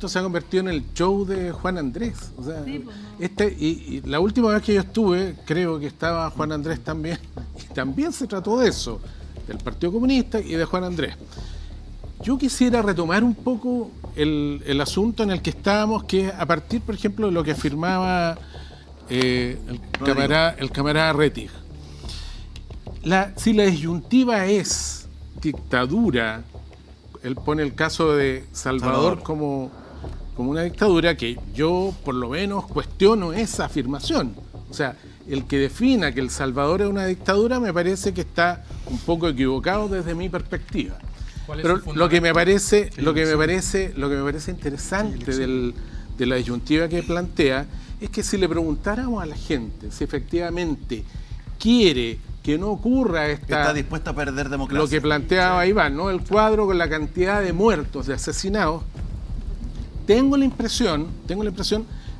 Esto se ha convertido en el show de Juan Andrés. O sea, sí, pues, no. Y la última vez que yo estuve, creo que estaba Juan Andrés también, y también se trató de eso, del Partido Comunista y de Juan Andrés. Yo quisiera retomar un poco el asunto en el que estábamos, que es a partir, por ejemplo, de lo que afirmaba el camarada Rettig. Si la disyuntiva es dictadura, él pone el caso de Salvador como una dictadura, que yo por lo menos cuestiono esa afirmación. O sea, el que defina que El Salvador es una dictadura me parece que está un poco equivocado desde mi perspectiva. Pero lo que me parece interesante de la disyuntiva que plantea es que si le preguntáramos a la gente si efectivamente quiere que no ocurra está dispuesta a perder democracia, lo que planteaba Iván, ¿no? El cuadro con la cantidad de muertos, de asesinados, tengo la impresión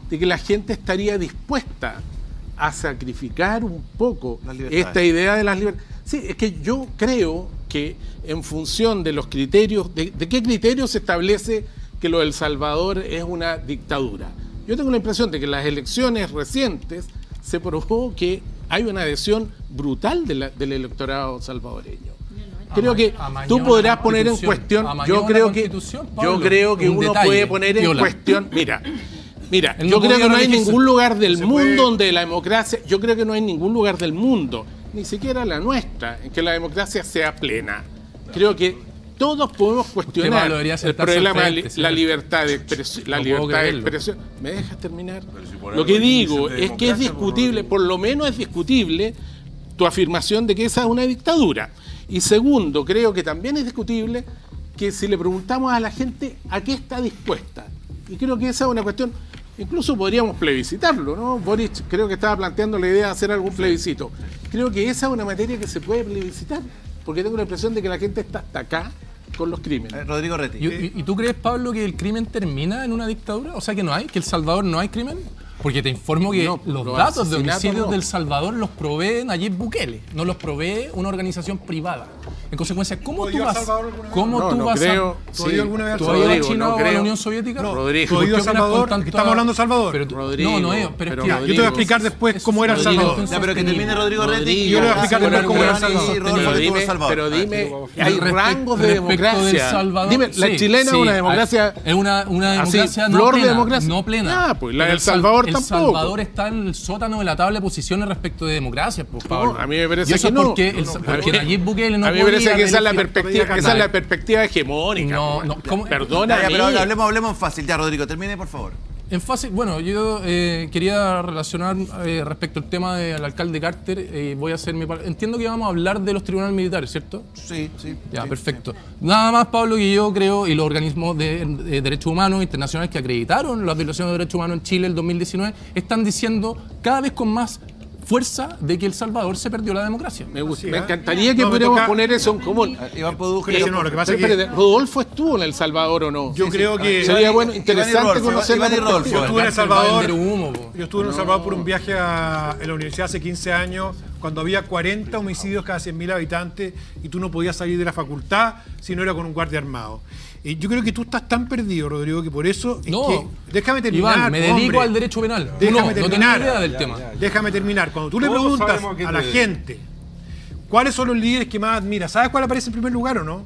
de que la gente estaría dispuesta a sacrificar un poco esta idea de las libertades. Sí, es que yo creo que en función de los criterios, de qué criterios se establece que lo de El Salvador es una dictadura. Yo tengo la impresión de que en las elecciones recientes se probó que hay una adhesión brutal del electorado salvadoreño. Creo que tú podrás poner en cuestión, yo creo que uno puede poner en cuestión, mira, yo creo que no hay ningún lugar del mundo donde la democracia, yo creo que no hay ningún lugar del mundo, ni siquiera la nuestra, en que la democracia sea plena. Creo que todos podemos cuestionar el problema de la libertad de expresión. ¿Me dejas terminar? Si lo que digo es que es discutible, por lo menos es discutible tu afirmación de que esa es una dictadura. Y segundo, creo que también es discutible que si le preguntamos a la gente a qué está dispuesta. Y creo que esa es una cuestión, incluso podríamos plebiscitarlo, ¿no? Boric creo que estaba planteando la idea de hacer algún plebiscito. Creo que esa es una materia que se puede plebiscitar, porque tengo la impresión de que la gente está hasta acá con los crímenes. Rodrigo Rettig. ¿Y tú crees, Pablo, que el crimen termina en una dictadura? O sea, que no hay, que El Salvador no hay crimen. Porque te informo que los datos de homicidios del Salvador los provee Nayib Bukele, no los provee una organización privada. En consecuencia, ¿Tú has ido alguna vez a la Unión Soviética? No, Rodrigo. ¿Tú has Salvador? Estamos hablando de Salvador. Yo te voy a explicar después cómo era El Salvador. Pero que termine Rodrigo Rettig y yo le voy a explicar después cómo era El Salvador. Pero dime, hay rangos de democracia. Dime, la chilena es una democracia. Es una democracia no plena. Ah, pues la del Salvador. El Salvador está en el sótano de la tabla de posiciones respecto de democracia, por favor. No, a mí me parece que no. Porque Nayib Bukele no podía. A mí me parece que esa es la perspectiva hegemónica. Perdona, pero hablemos en fácil. Ya, Rodrigo, termine, por favor. En fácil, bueno, yo quería relacionar respecto al tema del alcalde Carter. Voy a hacer mi parte. Entiendo que vamos a hablar de los tribunales militares, ¿cierto? Sí, sí. Ya, sí, perfecto. Sí. Nada más, Pablo, que yo creo, y los organismos de derechos humanos internacionales que acreditaron las violaciones de derechos humanos en Chile el 2019, están diciendo cada vez con más fuerza de que El Salvador se perdió la democracia. Me encantaría que pudiéramos poner eso en común. Iván Poduje, ¿Rodolfo estuvo en El Salvador o no? Yo creo que sería bueno, interesante conocer a Rodolfo. Yo estuve en El Salvador. Yo estuve en El Salvador por un viaje a la universidad hace 15 años, cuando había 40 homicidios cada 100.000 habitantes y tú no podías salir de la facultad si no era con un guardia armado. Yo creo que tú estás tan perdido, Rodrigo, que por eso... déjame terminar, Iván, me dedico al derecho penal. Déjame terminar. Cuando tú le preguntas a la gente cuáles son los líderes que más admiras, ¿sabes cuál aparece en primer lugar o no?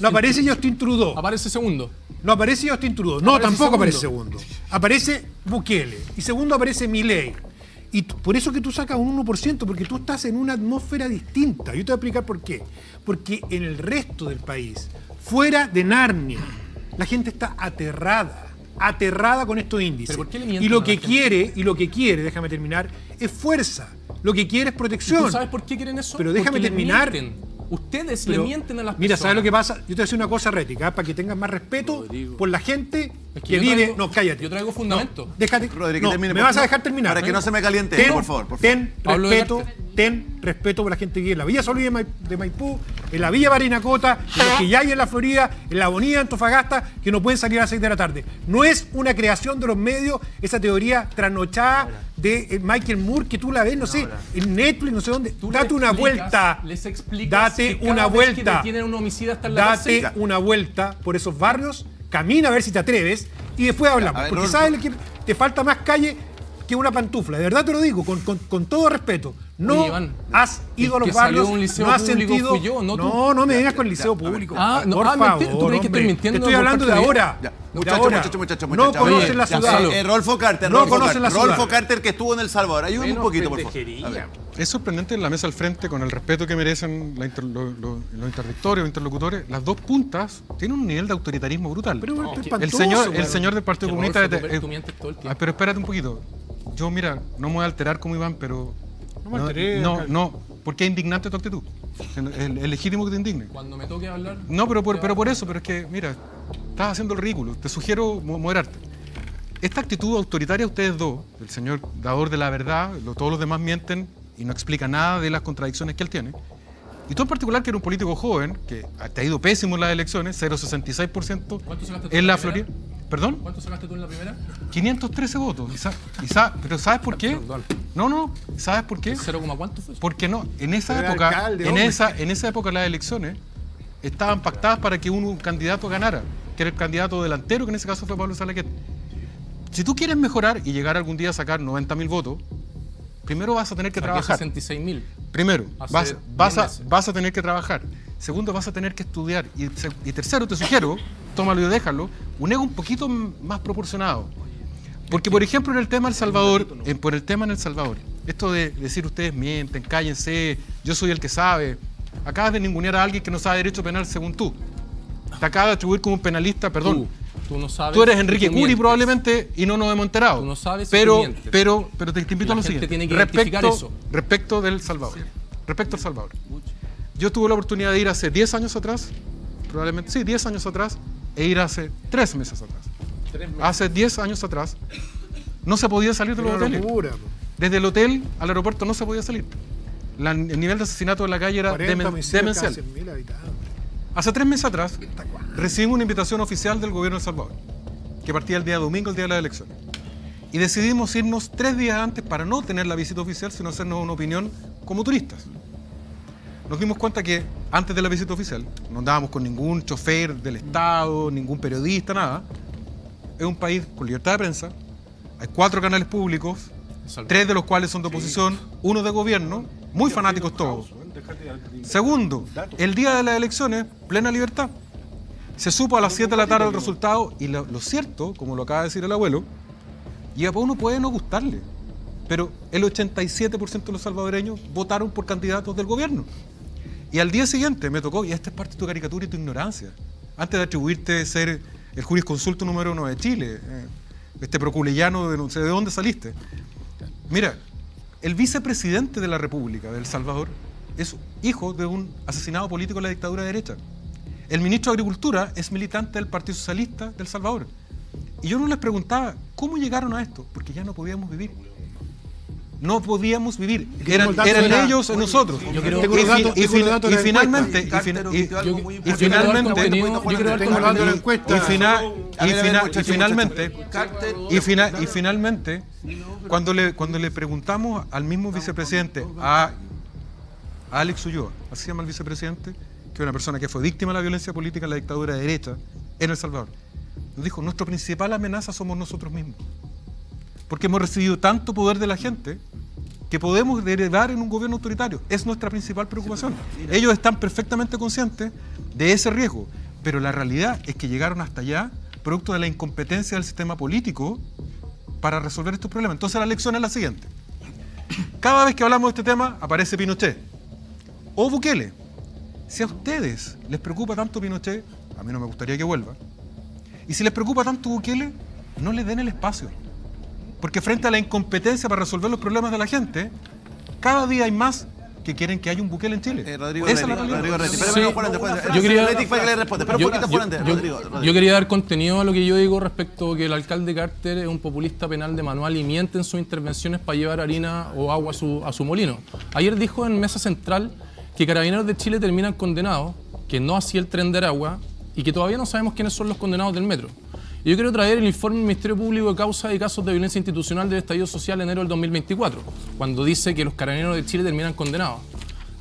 No aparece Justin Trudeau. Aparece segundo. No aparece Justin Trudeau. No, tampoco aparece segundo. Aparece Bukele. Y segundo aparece Milei. Y por eso que tú sacas un 1%, porque tú estás en una atmósfera distinta. Yo te voy a explicar por qué. Porque en el resto del país, fuera de Narnia, la gente está aterrada con estos índices. Y lo que quiere, déjame terminar, es fuerza. Lo que quiere es protección. ¿Tú sabes por qué quieren eso? Pero déjame terminar. Ustedes le mienten a las personas. Mira, ¿sabes lo que pasa? Yo te voy a decir una cosa, Rettig, para que tengas más respeto por la gente que vive... No, cállate. Yo traigo fundamento. Déjate. Rodrigo, me vas a dejar terminar. Para que no se me caliente, por favor. Ten respeto por la gente que vive en la Villa Solís de Maipú, en la Villa Barinacota, en los que ya hay en la Florida, en la Avenida Antofagasta, que no pueden salir a las 6 de la tarde. No es una creación de los medios esa teoría trasnochada de Michael Moore, que tú la ves, en Netflix, no sé dónde. Date una vuelta por esos barrios, camina a ver si te atreves y después hablamos. Ya, ver, porque sabes que te falta más calle que una pantufla. De verdad te lo digo, con todo respeto. No, Iván, has ido a los barrios, no has sentido... Yo, no, no me vengas con el liceo público. Ah, no, por favor, ¿tú crees que estoy mintiendo? Te estoy hablando de ahora. Muchachos. No conocen la ciudad. Rolfo Carter, Rolfo Carter, que estuvo en El Salvador. Ayúdame un poquito, por favor. Es sorprendente en la mesa al frente, con el respeto que merecen los interdictorios, interlocutores, las dos puntas tienen un nivel de autoritarismo brutal. Pero no, el señor del Partido Comunista... Pero espérate un poquito. Yo, mira, no me voy a alterar como Iván, pero... No, porque es indignante tu actitud. Es legítimo que te indigne. Cuando me toque hablar... No, pero por eso, pero es que, mira, estás haciendo el ridículo. Te sugiero moderarte. Esta actitud autoritaria, ustedes dos, el señor dador de la verdad, todos los demás mienten y no explica nada de las contradicciones que él tiene. Y tú en particular, que eres un político joven, que te ha ido pésimo en las elecciones, 0,66% en la Florida. ¿Perdón? ¿Cuánto sacaste tú en la primera? 513 votos. Pero ¿sabes por qué? No. ¿Sabes por qué? ¿0,cuánto fue? Porque no, en esa época, alcalde, en esa época las elecciones estaban pactadas para que un candidato ganara, que era el candidato delantero, que en ese caso fue Pablo Salaquet. Si tú quieres mejorar y llegar algún día a sacar 90.000 votos, primero vas a tener que trabajar. 66.000. Primero, vas a tener que trabajar. Segundo, vas a tener que estudiar. Y tercero, te sugiero, tómalo y déjalo, un ego un poquito más proporcionado. Porque, por ejemplo, en el tema del Salvador, esto de decir ustedes mienten, cállense, yo soy el que sabe. Acabas de ningunear a alguien que no sabe derecho penal según tú. Te acabas de atribuir como un penalista, perdón. Tú no sabes. Tú eres Enrique Curi probablemente y no nos hemos enterado. Tú no sabes. Pero te invito a lo siguiente. Tiene que rectificar eso. Respecto del Salvador. Sí. Respecto al Salvador. Yo tuve la oportunidad de ir hace 10 años atrás, probablemente, sí, 10 años atrás, e ir hace 3 meses atrás. Hace 10 años atrás no se podía salir de los hoteles. Desde el hotel al aeropuerto no se podía salir. El nivel de asesinato en la calle era demencial. Hace 3 meses atrás recibimos una invitación oficial del gobierno de El Salvador, que partía el día domingo, el día de las elecciones. Y decidimos irnos 3 días antes para no tener la visita oficial, sino hacernos una opinión como turistas. Nos dimos cuenta que antes de la visita oficial no andábamos con ningún chofer del Estado, ningún periodista, nada. Es un país con libertad de prensa, hay 4 canales públicos, 3 de los cuales son de oposición, 1 de gobierno, muy fanáticos todos. Segundo, el día de las elecciones, plena libertad. Se supo a las 7 de la tarde el resultado y lo cierto, como lo acaba de decir el abuelo, y a uno puede no gustarle, pero el 87% de los salvadoreños votaron por candidatos del gobierno. Y al día siguiente me tocó, y esta es parte de tu caricatura y tu ignorancia, antes de atribuirte ser el jurisconsulto número 1 de Chile, este proculellano de no sé de dónde saliste. Mira, el vicepresidente de la República de El Salvador es hijo de un asesinado político en la dictadura de derecha. El ministro de Agricultura es militante del Partido Socialista de El Salvador. Y yo no les preguntaba cómo llegaron a esto, porque ya no podíamos vivir. No podíamos vivir. Eran ellos o nosotros. Y finalmente, cuando le preguntamos al mismo vicepresidente, a Alex Ulloa, así se llama el vicepresidente, que es una persona que fue víctima de la violencia política en la dictadura de derecha en El Salvador, nos dijo, nuestra principal amenaza somos nosotros mismos. Porque hemos recibido tanto poder de la gente que podemos derivar en un gobierno autoritario. Es nuestra principal preocupación. Ellos están perfectamente conscientes de ese riesgo, pero la realidad es que llegaron hasta allá producto de la incompetencia del sistema político para resolver estos problemas. Entonces la lección es la siguiente. Cada vez que hablamos de este tema aparece Pinochet o Bukele. Si a ustedes les preocupa tanto Pinochet, a mí no me gustaría que vuelva. Y si les preocupa tanto Bukele, no les den el espacio. Porque frente a la incompetencia para resolver los problemas de la gente, cada día hay más que quieren que haya un Bukele en Chile. Yo quería dar contenido a lo que yo digo respecto a que el alcalde Carter es un populista penal de manual y miente en sus intervenciones para llevar harina o agua a su molino. Ayer dijo en Mesa Central que Carabineros de Chile terminan condenados, que no hacía el tren de Aragua y que todavía no sabemos quiénes son los condenados del metro. Yo quiero traer el informe del Ministerio Público de Causas y Casos de Violencia Institucional del Estallido Social de enero del 2024, cuando dice que los Carabineros de Chile terminan condenados.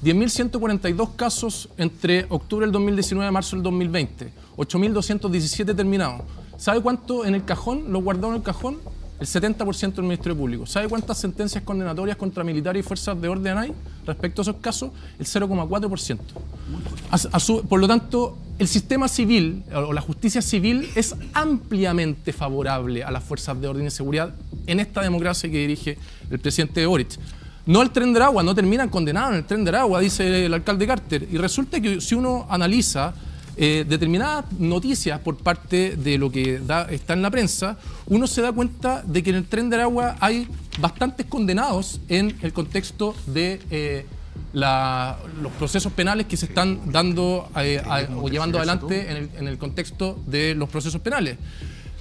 10.142 casos entre octubre del 2019 y marzo del 2020, 8.217 terminados, ¿Sabe cuánto en el cajón? ¿Lo guardaron en el cajón? El 70% del Ministerio Público. ¿Sabe cuántas sentencias condenatorias contra militares y fuerzas de orden hay respecto a esos casos? El 0,4%. Por lo tanto, el sistema civil o la justicia civil es ampliamente favorable a las fuerzas de orden y seguridad en esta democracia que dirige el presidente Boric. No el Tren de Aragua, no terminan condenados en el Tren de Aragua, dice el alcalde Carter. Y resulta que si uno analiza determinadas noticias por parte de lo que está en la prensa, uno se da cuenta de que en el Tren de Aragua hay bastantes condenados en el contexto de los procesos penales que se están dando o llevando adelante en el contexto de los procesos penales.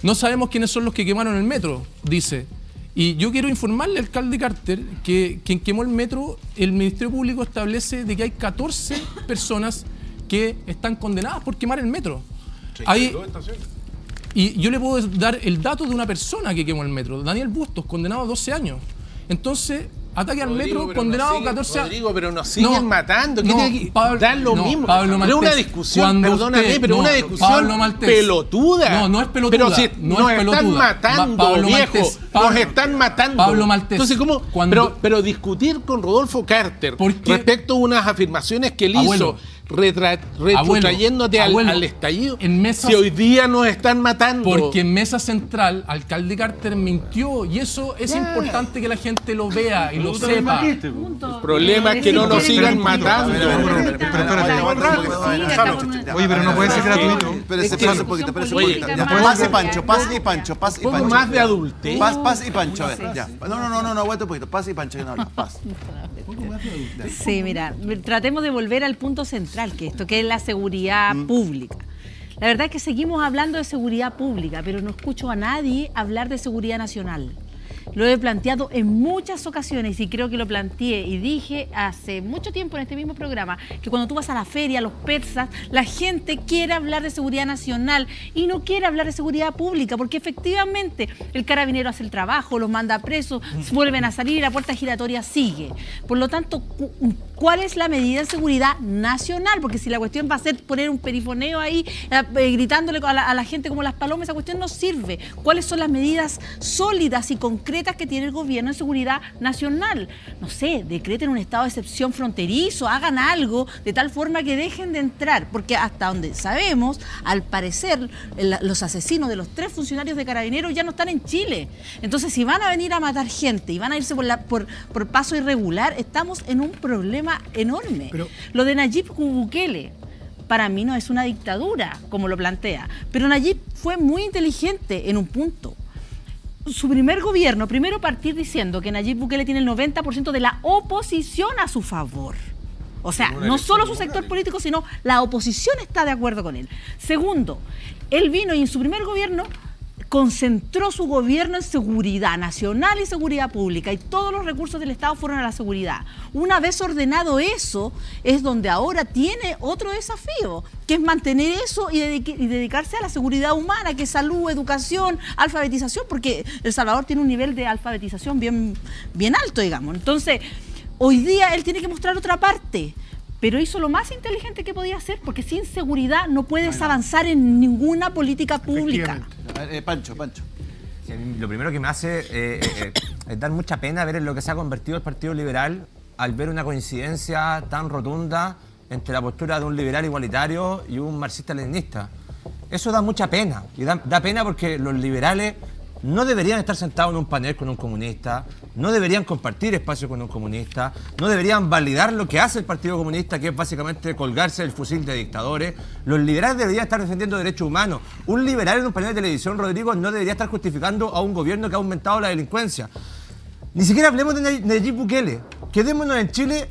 No sabemos quiénes son los que quemaron el metro, dice. Y yo quiero informarle al alcalde Carter que quien quemó el metro, el Ministerio Público establece de que hay 14 personas que están condenadas por quemar el metro. Y yo le puedo dar el dato de una persona que quemó el metro, Daniel Bustos, condenado a 12 años. Entonces, ataque al metro, condenado a 14 años. Rodrigo, pero nos siguen matando. Dan lo mismo. Pero una discusión, perdóname, pero una discusión pelotuda. No, no es pelotuda. Pero si nos están matando, viejo. Nos están matando. Pablo Maltés. Entonces, ¿cómo? Pero discutir con Rodolfo Carter respecto a unas afirmaciones que él hizo, retrotrayéndote al estallido, si hoy día nos están matando. Porque en mesa central, alcalde Carter mintió, y eso es importante que la gente lo vea y lo sepa. El problema es que no nos sigan matando. Oye, pero no puede ser gratuito. Pase un poquito, pase un poquito. Pase Pancho, pase y Pancho, pase y Pancho. Más de adultez. Pase y Pancho, a ver, ya. No, aguanta un poquito. Pase y Pancho, que no habla. Pase. Sí, mira, tratemos de volver al punto central que es la seguridad pública. La verdad es que seguimos hablando de seguridad pública, pero no escucho a nadie hablar de seguridad nacional. Lo he planteado en muchas ocasiones y creo que lo planteé y dije hace mucho tiempo en este mismo programa que cuando tú vas a la feria, a los persas, la gente quiere hablar de seguridad nacional y no quiere hablar de seguridad pública, porque efectivamente el carabinero hace el trabajo, los manda a presos, vuelven a salir y la puerta giratoria sigue. Por lo tanto, ¿cuál es la medida de seguridad nacional? Porque si la cuestión va a ser poner un perifoneo ahí gritándole a la gente como las palomas, esa cuestión no sirve. ¿Cuáles son las medidas sólidas y concretas que tiene el gobierno en seguridad nacional? No sé, decreten un estado de excepción fronterizo, hagan algo de tal forma que dejen de entrar, porque hasta donde sabemos, al parecer los asesinos de los 3 funcionarios de Carabineros ya no están en Chile. Entonces, si van a venir a matar gente y van a irse por paso irregular, estamos en un problema enorme. Lo de Nayib Bukele para mí no es una dictadura, como lo plantea, pero Nayib fue muy inteligente en un punto. Su primer gobierno, primero partir diciendo que Nayib Bukele tiene el 90% de la oposición a su favor. O sea, no solo su sector político, sino la oposición está de acuerdo con él. Segundo, él vino y en su primer gobierno concentró su gobierno en seguridad nacional y seguridad pública, y todos los recursos del Estado fueron a la seguridad. Una vez ordenado eso, es donde ahora tiene otro desafío, que es mantener eso y dedicarse a la seguridad humana, que es salud, educación, alfabetización, porque El Salvador tiene un nivel de alfabetización bien alto, digamos. Entonces, hoy día él tiene que mostrar otra parte, pero hizo lo más inteligente que podía hacer, porque sin seguridad no puedes avanzar en ninguna política pública. Pancho. Sí, lo primero que me hace es dar mucha pena ver en lo que se ha convertido el Partido Liberal al ver una coincidencia tan rotunda entre la postura de un liberal igualitario y un marxista-leninista. Eso da mucha pena, y da pena porque los liberales no deberían estar sentados en un panel con un comunista, no deberían compartir espacio con un comunista, no deberían validar lo que hace el Partido Comunista, que es básicamente colgarse el fusil de dictadores. Los liberales deberían estar defendiendo derechos humanos. Un liberal en un panel de televisión, Rodrigo, no debería estar justificando a un gobierno que ha aumentado la delincuencia. Ni siquiera hablemos de Nayib Bukele. Quedémonos en Chile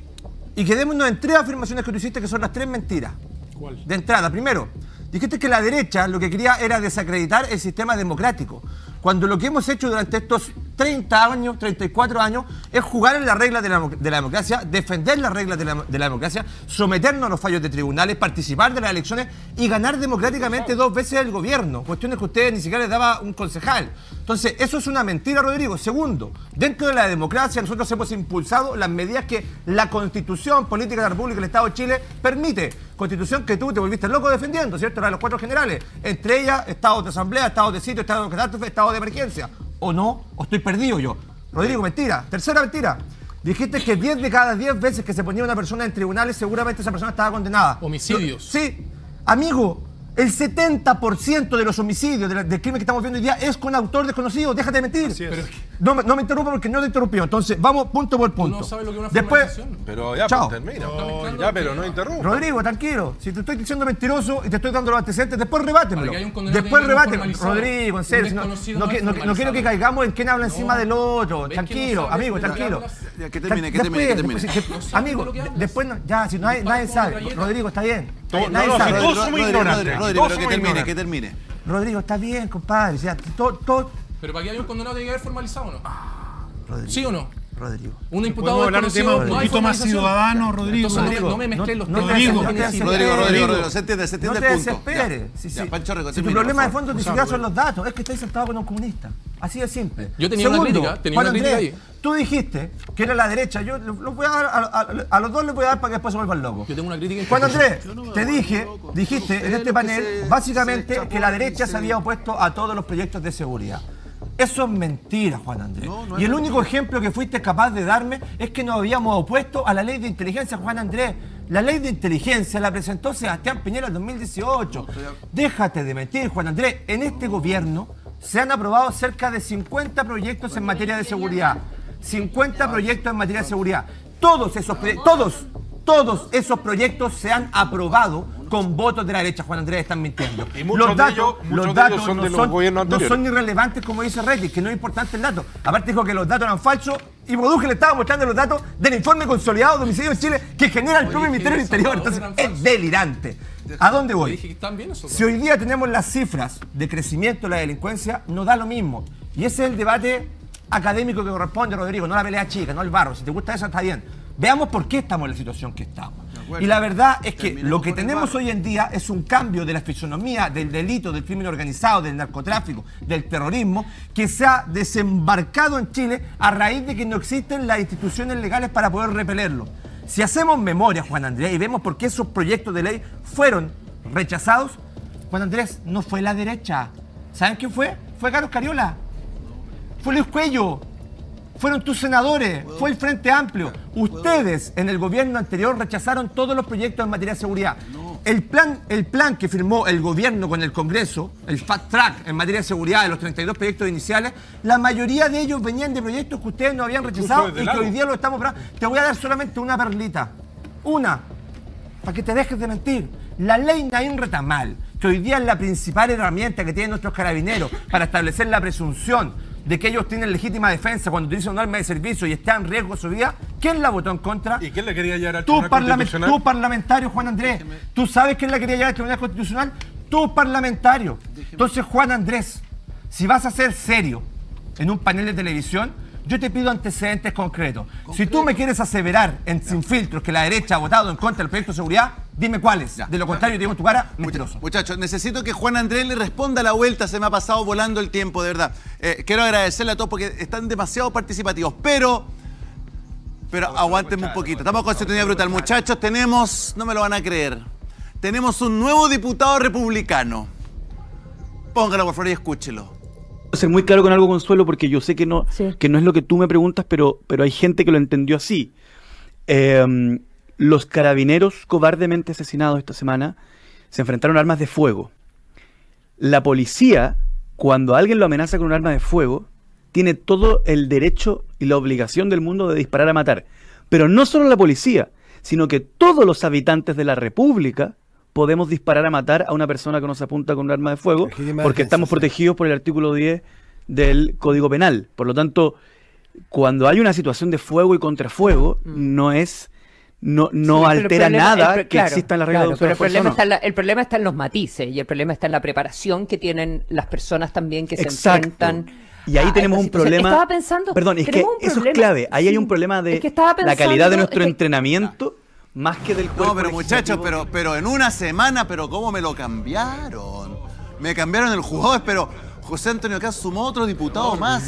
y quedémonos en 3 afirmaciones que tú hiciste, que son las 3 mentiras. ¿Cuál? De entrada, primero, dijiste que la derecha lo que quería era desacreditar el sistema democrático, cuando lo que hemos hecho durante estos 30 años, 34 años, es jugar en las reglas de la democracia, defender las reglas de la democracia, someternos a los fallos de tribunales, participar de las elecciones y ganar democráticamente 2 veces el gobierno, cuestiones que ustedes ni siquiera les daba un concejal. Entonces, eso es una mentira, Rodrigo. Segundo, dentro de la democracia nosotros hemos impulsado las medidas que la Constitución Política de la República del Estado de Chile permite. Constitución que tú te volviste loco defendiendo, ¿cierto? Eran los cuatro generales. Entre ellas, estados de asamblea, estados de sitio, estados de catástrofe, estados de emergencia. ¿O no? ¿O estoy perdido yo? Rodrigo, mentira. Tercera mentira. Dijiste que 10 de cada 10 veces que se ponía una persona en tribunales, seguramente esa persona estaba condenada. Homicidios. Sí. Amigo, el 70% de los homicidios, del crimen que estamos viendo hoy día, es con autor desconocido. Déjate de mentir. Así es. Pero, no me interrumpa porque no te interrumpió. Entonces, vamos punto por punto. No sabes lo que es una formalización. Después, pero ya, chao. Pues, termina. No, ya, pero no interrumpa. Rodrigo, tranquilo. Si te estoy diciendo mentiroso y te estoy dando los antecedentes, después rebátemelo. Después rebátemelo. Rodrigo, en serio. No quiero que caigamos en quién habla encima del otro. Tranquilo, no amigo, tranquilo. Que termine, que termine. Amigo, después, ya, si nadie sabe. Rodrigo, está bien. Todos somos ignorantes. Rodrigo, pero que termine. Rodrigo, está bien, compadre. O sea, pero para que haya un condenado tiene que haber formalizado o no. Rodrigo. ¿Sí o no? Rodrigo. Un imputado desconocido, un poquito más ciudadano, Rodrigo. Entonces, no me mezclé los temas. Rodrigo, se entiende el punto. No te desesperes. Sí. Pancho Rico, si tu problema de fondo ni siquiera son los datos, es que estáis sentado con un comunista. Así de simple. Yo tenía una crítica ahí. Tú dijiste que era la derecha. Yo lo voy a dar a los dos les voy a dar para que después se vuelvan locos. Yo tengo una crítica. Juan Andrés, te dije, dijiste en este panel, básicamente, que la derecha se había opuesto a todos los proyectos de seguridad. Eso es mentira, Juan Andrés. Y el único ejemplo que fuiste capaz de darme es que nos habíamos opuesto a la ley de inteligencia, Juan Andrés. La ley de inteligencia la presentó Sebastián Piñera en 2018. Déjate de mentir, Juan Andrés. En este gobierno se han aprobado cerca de 50 proyectos en materia de seguridad. 50 proyectos en materia de seguridad. Todos esos proyectos se han aprobado con votos de la derecha. Juan Andrés, están mintiendo. Y los datos son de los gobiernos anteriores. No son irrelevantes, como dice Retis, que no es importante el dato. Aparte dijo que los datos eran falsos y Boduque le estaba mostrando los datos del informe consolidado de homicidio en Chile que genera el propio Ministerio Interior. Entonces es delirante. ¿A dónde voy? Si hoy día tenemos las cifras de crecimiento de la delincuencia, nos da lo mismo. Y ese es el debate académico que corresponde, Rodrigo, no la pelea chica, no el barro. Si te gusta eso, está bien. Veamos por qué estamos en la situación que estamos. Y la verdad es que lo que tenemos hoy en día es un cambio de la fisonomía del delito, del crimen organizado, del narcotráfico, del terrorismo, que se ha desembarcado en Chile a raíz de que no existen las instituciones legales para poder repelerlo. Si hacemos memoria, Juan Andrés, y vemos por qué esos proyectos de ley fueron rechazados, Juan Andrés, no fue la derecha. ¿Saben quién fue? Fue Carlos Cariola. Fue Luis Cuello. Fueron tus senadores, fue el Frente Amplio. Ustedes en el gobierno anterior rechazaron todos los proyectos en materia de seguridad. El plan que firmó el gobierno con el Congreso, el Fast Track en materia de seguridad de los 32 proyectos iniciales, la mayoría de ellos venían de proyectos que ustedes no habían rechazado y que hoy día lo estamos probando. Te voy a dar solamente una perlita. Una, para que te dejes de mentir. La ley Naín Retamal, que hoy día es la principal herramienta que tienen nuestros carabineros para establecer la presunción de que ellos tienen legítima defensa cuando utilizan un arma de servicio y está en riesgo su vida, ¿quién la votó en contra? ¿Y quién la quería llevar al Tribunal Constitucional? Tú, parlamentario, Juan Andrés. Déjeme. ¿Tú sabes quién la quería llevar al Tribunal Constitucional? Tú, parlamentario. Déjeme. Entonces, Juan Andrés, si vas a ser serio en un panel de televisión, yo te pido antecedentes concretos. Si tú me quieres aseverar en Sin Filtros que la derecha ha votado en contra del proyecto de seguridad, dime cuáles. De lo contrario, te digo en tu cara, mentiroso. Muchachos, necesito que Juan Andrés le responda a la vuelta. Se me ha pasado volando el tiempo, de verdad. Quiero agradecerle a todos porque están demasiado participativos. Pero aguántenme un poquito. Estamos con Sintonía Brutal. Muchachos, tenemos, no me lo van a creer, tenemos un nuevo diputado republicano. Póngalo, por favor, y escúchelo. Ser muy claro con algo, Consuelo, porque yo sé que no, sí, que no es lo que tú me preguntas, pero hay gente que lo entendió así. Los carabineros cobardemente asesinados esta semana se enfrentaron a armas de fuego. La policía, cuando alguien lo amenaza con un arma de fuego, tiene todo el derecho y la obligación del mundo de disparar a matar. Pero no solo la policía, sino que todos los habitantes de la República podemos disparar a matar a una persona que nos apunta con un arma de fuego porque estamos protegidos por el artículo 10 del Código Penal. Por lo tanto, cuando hay una situación de fuego y contrafuego, no altera nada que existan las reglas de uso de la fuerza. El problema está en los matices y el problema está en la preparación que tienen las personas también que se enfrentan. Y ahí tenemos un problema. Estaba pensando, perdón, es que eso es clave. Ahí hay un problema de la calidad de nuestro entrenamiento. Más que del cuerpo. No, pero muchachos, pero en una semana, pero ¿cómo me lo cambiaron? Me cambiaron el jugador, pero José Antonio Caz sumó otro diputado más.